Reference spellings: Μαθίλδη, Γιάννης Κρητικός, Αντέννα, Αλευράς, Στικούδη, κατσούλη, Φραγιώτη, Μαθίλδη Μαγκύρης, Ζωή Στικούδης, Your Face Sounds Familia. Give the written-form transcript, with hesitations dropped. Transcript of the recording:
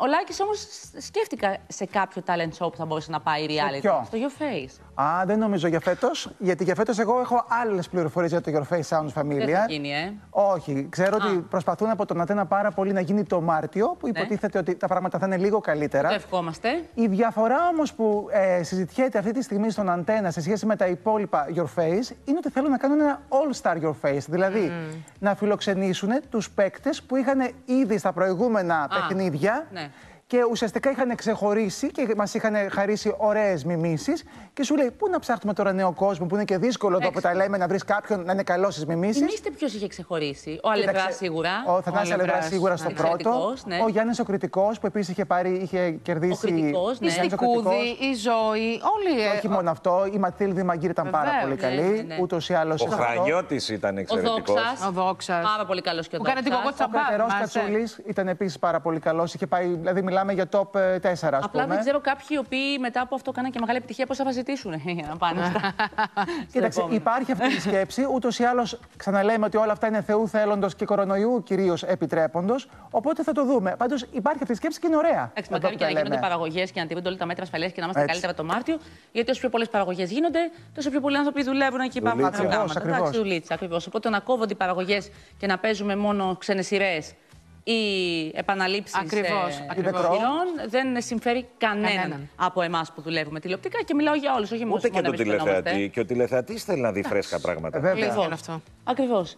Ο Λάκης όμως σκέφτηκα σε κάποιο talent show που θα μπορούσε να πάει reality. Ποιο? Στο Your Face. Α, δεν νομίζω για φέτος. Γιατί για φέτος εγώ έχω άλλες πληροφορίες για το Your Face Sounds Familia. Δεν θα γίνει, ε? Όχι. Ξέρω ότι προσπαθούν από τον Αντένα πάρα πολύ να γίνει το Μάρτιο, που υποτίθεται ότι τα πράγματα θα είναι λίγο καλύτερα. Το ευχόμαστε. Η διαφορά όμως που συζητιέται αυτή τη στιγμή στον Αντένα σε σχέση με τα υπόλοιπα Your Face είναι ότι θέλουν να κάνουν ένα all-star Your Face. Δηλαδή να φιλοξενήσουν τους παίκτες που είχαν ήδη στα προηγούμενα παιχνίδια. Ναι. Και ουσιαστικά είχαν ξεχωρίσει και μας είχαν χαρίσει ωραίες μιμήσεις. Και σου λέει: πού να ψάχνουμε τώρα νέο κόσμο, που είναι και δύσκολο εδώ που τα λέμε, να βρει κάποιον να είναι καλό στις μιμήσεις. Θυμήστε ποιος είχε ξεχωρίσει. Ο Αλευράς σίγουρα. Ο Αλευράς σίγουρα στο πρώτο. Ναι. Ο Γιάννης ο Κρητικός που επίσης είχε κερδίσει. Ο Κρητικός, ναι. Η Στικούδη, η Ζωή. Όλοι. Όχι μόνο αυτό. Η Μαθίλδη Μαγκύρη ήταν πάρα πολύ καλή. Ούτως ή άλλως. Ο Φραγιώτη ήταν εξαιρετικός. Ο Δόξας. Πάρα πολύ καλό και ο Δόξας. Ο Κατσούλη ήταν επίσης πάρα πολύ καλό. Είχε πάει, δηλαδή μιλάμε για top 4, ας πούμε. Απλά δεν ξέρω κάποιοι οι οποίοι μετά από αυτό κάναν και μεγάλη επιτυχία πώς θα ζητήσουν για να πάνε στα... Κοίταξε, υπάρχει αυτή η σκέψη. Ούτως ή άλλως ξαναλέμε ότι όλα αυτά είναι θεού θέλοντος και κορονοϊού κυρίως επιτρέποντος. Οπότε θα το δούμε. Πάντως υπάρχει αυτή η σκέψη και είναι ωραία. Εντάξει, μακάρι και να γίνονται παραγωγές και να τηρούνται όλα τα μέτρα ασφαλείας και να είμαστε καλύτερα το Μάρτιο. Γιατί όσο πιο πολλές παραγωγές γίνονται, τόσο πιο πολλοί άνθρωποι δουλεύουν εκεί πάνω από τα πράγματα. Ακριβώς. Οπότε να κόβονται οι παραγωγές και να παίζουμε μόνο ξένες σειρές. Οι επαναλήψεις χειρών δεν συμφέρει κανέναν από εμάς που δουλεύουμε τηλεοπτικά και μιλάω για όλους, όχι μόνο για εμάς. Ούτε και τον τηλεθεατή. Και ο τηλεθεατής θέλει να δει φρέσκα πράγματα. Βέβαια. Ακριβώς.